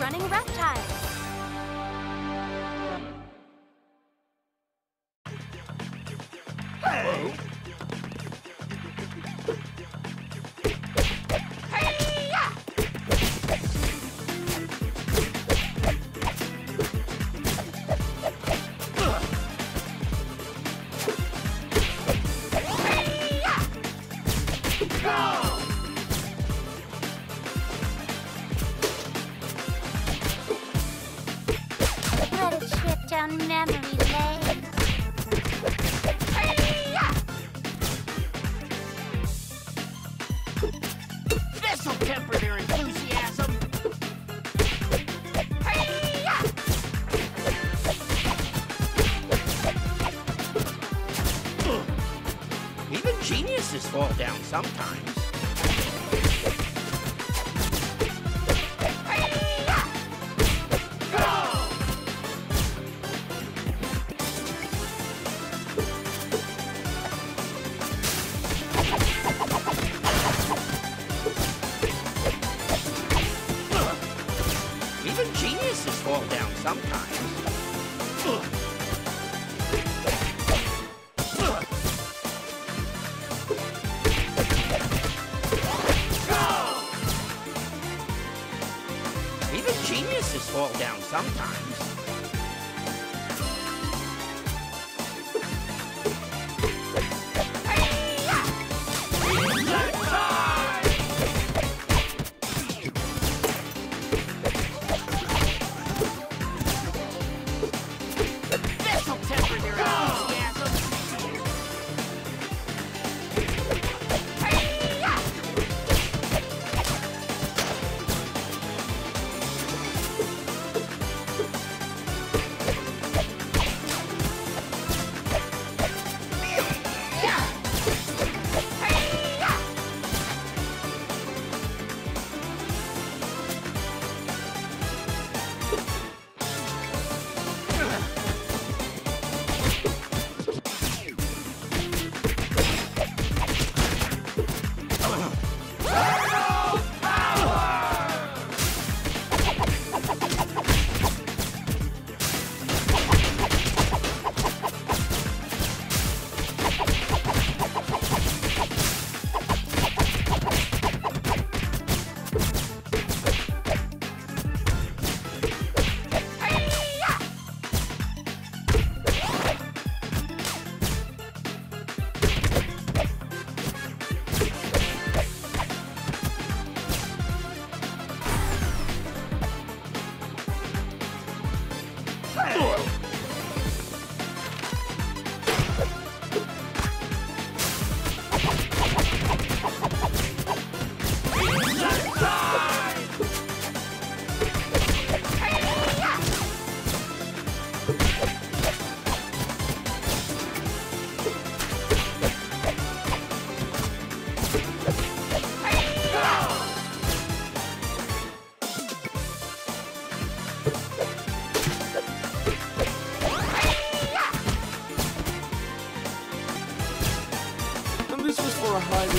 running reptiles.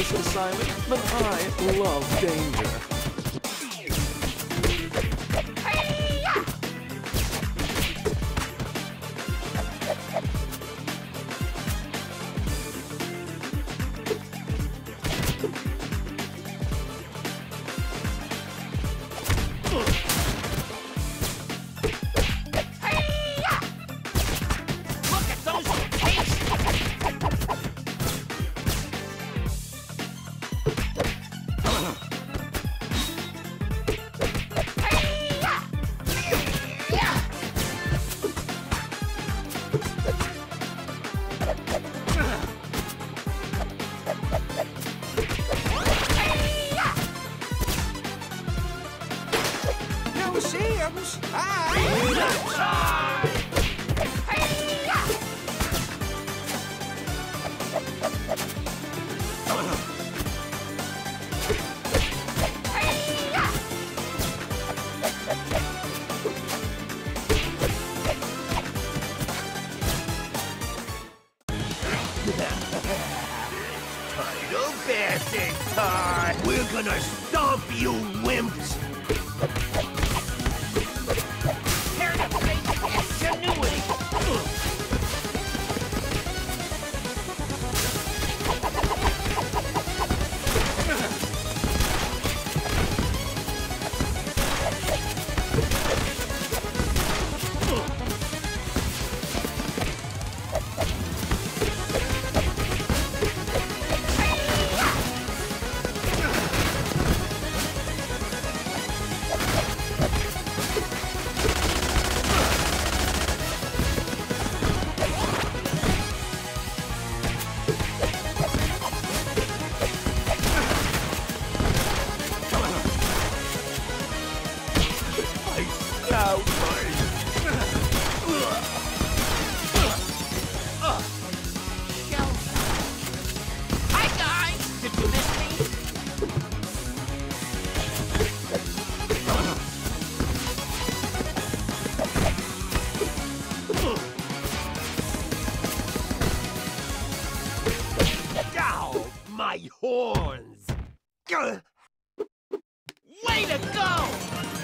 Assignment, but I love danger. We're gonna stomp you, wimps! my horns! Way to go!